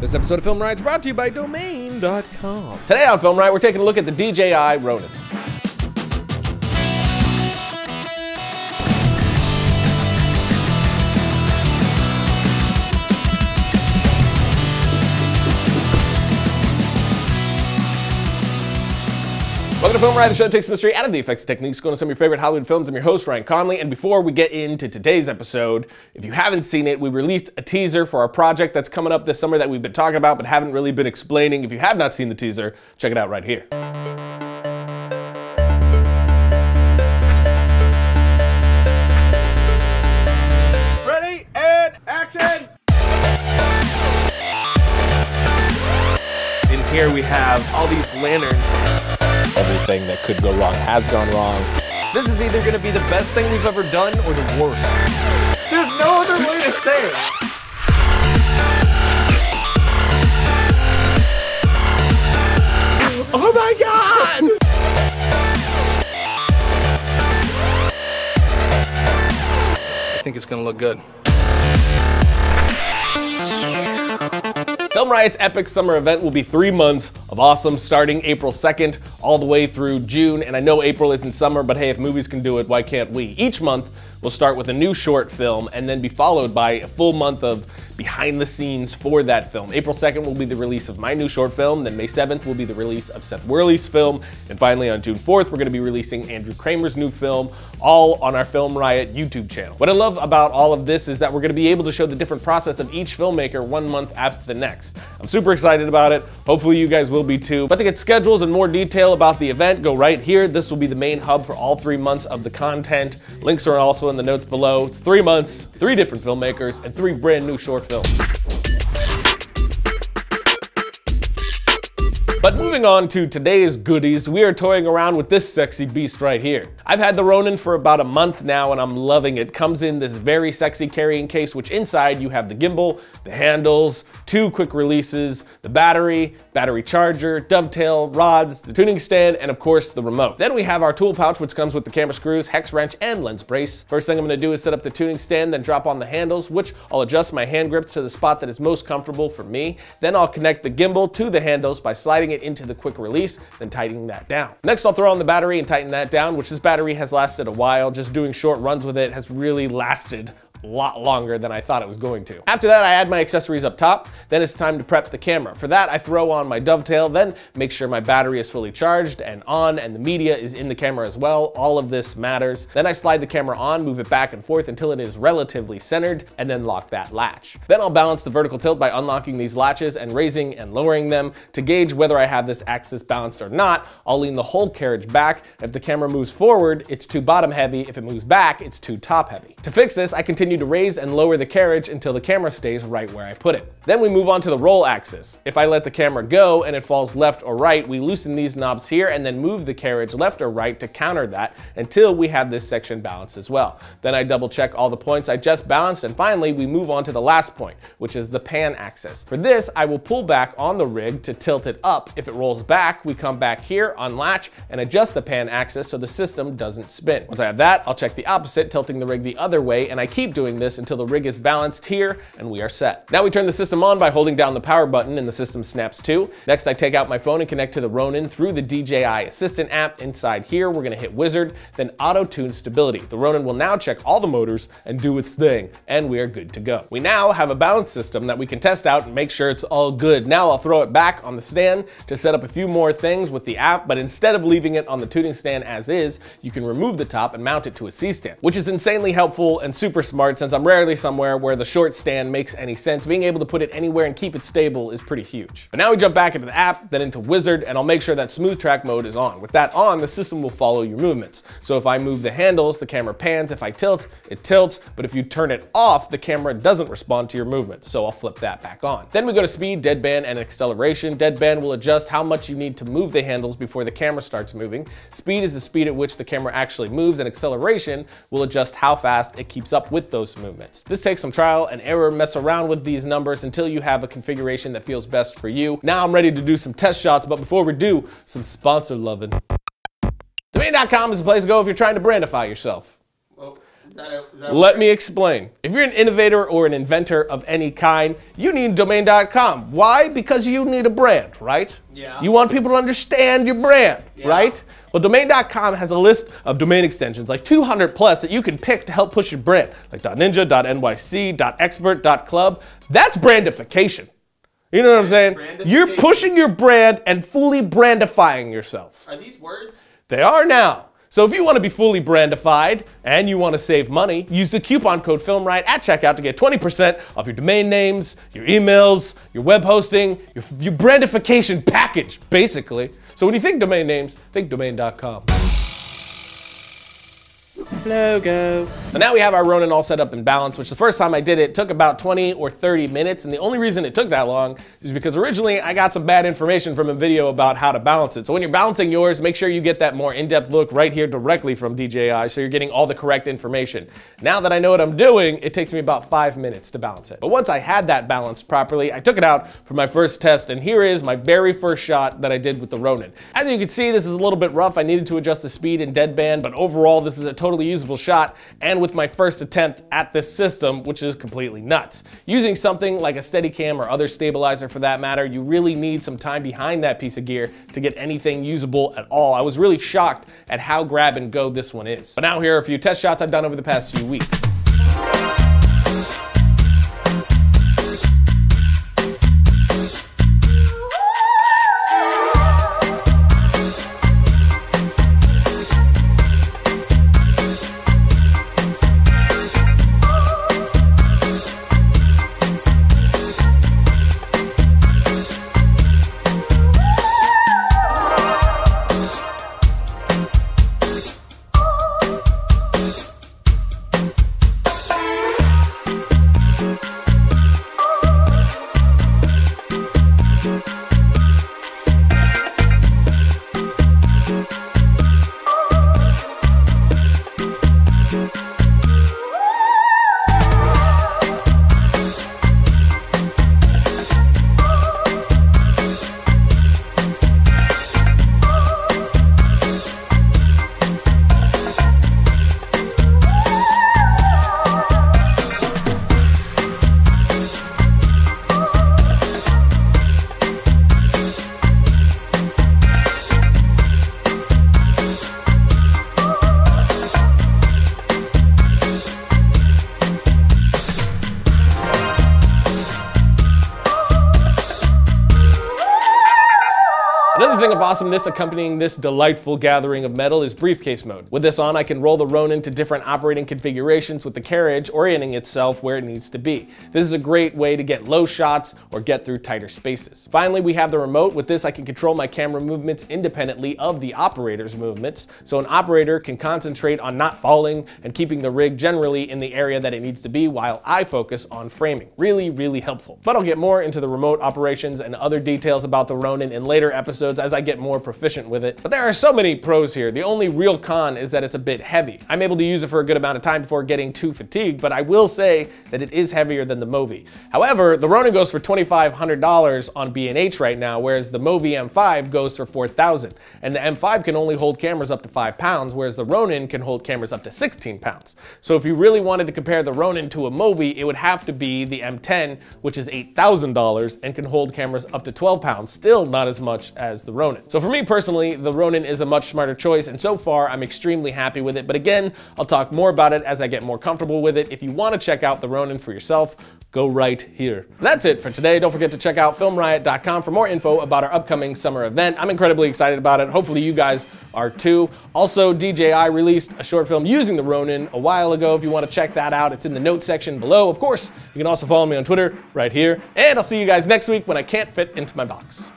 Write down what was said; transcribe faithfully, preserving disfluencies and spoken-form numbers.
This episode of Film Riot is brought to you by Domain dot com. Today on Film Riot, we're taking a look at the D J I Ronin. Welcome to Film Riot, the show that takes the mystery out of the effects techniques, going to some of your favorite Hollywood films. I'm your host, Ryan Connolly, and before we get into today's episode, if you haven't seen it, we released a teaser for our project that's coming up this summer that we've been talking about but haven't really been explaining. If you have not seen the teaser, check it out right here. Ready and action! In here we have all these lanterns. Everything that could go wrong has gone wrong. This is either going to be the best thing we've ever done or the worst. There's no other way to say it. Oh my God! I think it's going to look good. Film Riot's epic summer event will be three months of awesome, starting April second all the way through June. And I know April isn't summer, but hey, if movies can do it, why can't we? Each month, we'll start with a new short film and then be followed by a full month of behind the scenes for that film. April second will be the release of my new short film, then May seventh will be the release of Seth Worley's film, and finally on June fourth, we're gonna be releasing Andrew Kramer's new film, all on our Film Riot YouTube channel. What I love about all of this is that we're gonna be able to show the different process of each filmmaker one month after the next. I'm super excited about it. Hopefully you guys will be too. But to get schedules and more detail about the event, go right here. This will be the main hub for all three months of the content. Links are also in the notes below. It's three months, three different filmmakers, and three brand new short films. But moving on to today's goodies, we are toying around with this sexy beast right here. I've had the Ronin for about a month now and I'm loving it. Comes in this very sexy carrying case, which inside you have the gimbal, the handles, two quick releases, the battery, battery charger, dovetail, rods, the tuning stand, and of course the remote. Then we have our tool pouch, which comes with the camera screws, hex wrench, and lens brace. First thing I'm gonna do is set up the tuning stand, then drop on the handles, which I'll adjust my hand grips to the spot that is most comfortable for me. Then I'll connect the gimbal to the handles by sliding it into the quick release, then tightening that down. Next, I'll throw on the battery and tighten that down, which this battery has lasted a while. Just doing short runs with it has really lasted a lot longer than I thought it was going to. After that, I add my accessories up top. Then it's time to prep the camera. For that, I throw on my dovetail, then make sure my battery is fully charged and on, and the media is in the camera as well. All of this matters. Then I slide the camera on, move it back and forth until it is relatively centered, and then lock that latch. Then I'll balance the vertical tilt by unlocking these latches and raising and lowering them. To gauge whether I have this axis balanced or not, I'll lean the whole carriage back. If the camera moves forward, it's too bottom heavy. If it moves back, it's too top heavy. To fix this, I continue to raise and lower the carriage until the camera stays right where I put it. Then we move on to the roll axis. If I let the camera go and it falls left or right, we loosen these knobs here and then move the carriage left or right to counter that until we have this section balanced as well. Then I double check all the points I just balanced, and finally we move on to the last point, which is the pan axis. For this, I will pull back on the rig to tilt it up. If it rolls back, we come back here, unlatch, and adjust the pan axis so the system doesn't spin. Once I have that, I'll check the opposite, tilting the rig the other way, and I keep doing doing this until the rig is balanced here and we are set. Now we turn the system on by holding down the power button and the system snaps to. Next, I take out my phone and connect to the Ronin through the D J I Assistant app. Inside here, we're gonna hit Wizard, then Auto Tune Stability. The Ronin will now check all the motors and do its thing, and we are good to go. We now have a balance system that we can test out and make sure it's all good. Now I'll throw it back on the stand to set up a few more things with the app, but instead of leaving it on the tuning stand as is, you can remove the top and mount it to a C-stand, which is insanely helpful and super smart, since I'm rarely somewhere where the short stand makes any sense. Being able to put it anywhere and keep it stable is pretty huge. But now we jump back into the app, then into Wizard, and I'll make sure that smooth track mode is on. With that on, the system will follow your movements. So if I move the handles, the camera pans. If I tilt, it tilts. But if you turn it off, the camera doesn't respond to your movements. So I'll flip that back on. Then we go to speed, deadpan, and acceleration. Deadpan will adjust how much you need to move the handles before the camera starts moving. Speed is the speed at which the camera actually moves, and acceleration will adjust how fast it keeps up with those movements. This takes some trial and error, mess around with these numbers until you have a configuration that feels best for you. Now I'm ready to do some test shots, but before we do, some sponsor loving. Domain dot com is the place to go if you're trying to brandify yourself. Is that a, is that Let me explain. If you're an innovator or an inventor of any kind, you need domain dot com. Why? Because you need a brand, right? Yeah. You want people to understand your brand, yeah. right? Well, domain dot com has a list of domain extensions, like two hundred plus, that you can pick to help push your brand, like .ninja, .nyc, .expert, .club. That's brandification. You know what I'm saying? You're pushing your brand and fully brandifying yourself. Are these words? They are now. So if you want to be fully brandified and you want to save money, use the coupon code FilmRiot at checkout to get twenty percent off your domain names, your emails, your web hosting, your, your brandification package, basically. So when you think domain names, think domain dot com. Logo. So now we have our Ronin all set up and balanced, which the first time I did it, it took about twenty or thirty minutes, and the only reason it took that long is because originally I got some bad information from a video about how to balance it. So when you're balancing yours, make sure you get that more in-depth look right here directly from D J I, so you're getting all the correct information. Now that I know what I'm doing, it takes me about five minutes to balance it. But once I had that balanced properly, I took it out for my first test, and here is my very first shot that I did with the Ronin. As you can see, this is a little bit rough. I needed to adjust the speed and deadband, but overall this is a totally usable shot, and with my first attempt at this system, which is completely nuts. Using something like a Steadicam or other stabilizer for that matter, you really need some time behind that piece of gear to get anything usable at all. I was really shocked at how grab and go this one is. But now here are a few test shots I've done over the past few weeks. Awesomeness accompanying this delightful gathering of metal is briefcase mode. With this on, I can roll the Ronin to different operating configurations with the carriage orienting itself where it needs to be. This is a great way to get low shots or get through tighter spaces. Finally, we have the remote. With this, I can control my camera movements independently of the operator's movements, so an operator can concentrate on not falling and keeping the rig generally in the area that it needs to be while I focus on framing. Really, really helpful. But I'll get more into the remote operations and other details about the Ronin in later episodes as I get more proficient with it. But there are so many pros here. The only real con is that it's a bit heavy. I'm able to use it for a good amount of time before getting too fatigued, but I will say that it is heavier than the Movi. However, the Ronin goes for twenty-five hundred dollars on B and H right now, whereas the Movi M five goes for four thousand dollars. And the M five can only hold cameras up to five pounds, whereas the Ronin can hold cameras up to sixteen pounds. So if you really wanted to compare the Ronin to a Movi, it would have to be the M ten, which is eight thousand dollars and can hold cameras up to twelve pounds, still not as much as the Ronin. So for me personally, the Ronin is a much smarter choice, and so far I'm extremely happy with it. But again, I'll talk more about it as I get more comfortable with it. If you want to check out the Ronin for yourself, go right here. That's it for today. Don't forget to check out film riot dot com for more info about our upcoming summer event. I'm incredibly excited about it. Hopefully you guys are too. Also, D J I released a short film using the Ronin a while ago. If you want to check that out, it's in the notes section below. Of course, you can also follow me on Twitter right here. And I'll see you guys next week when I can't fit into my box.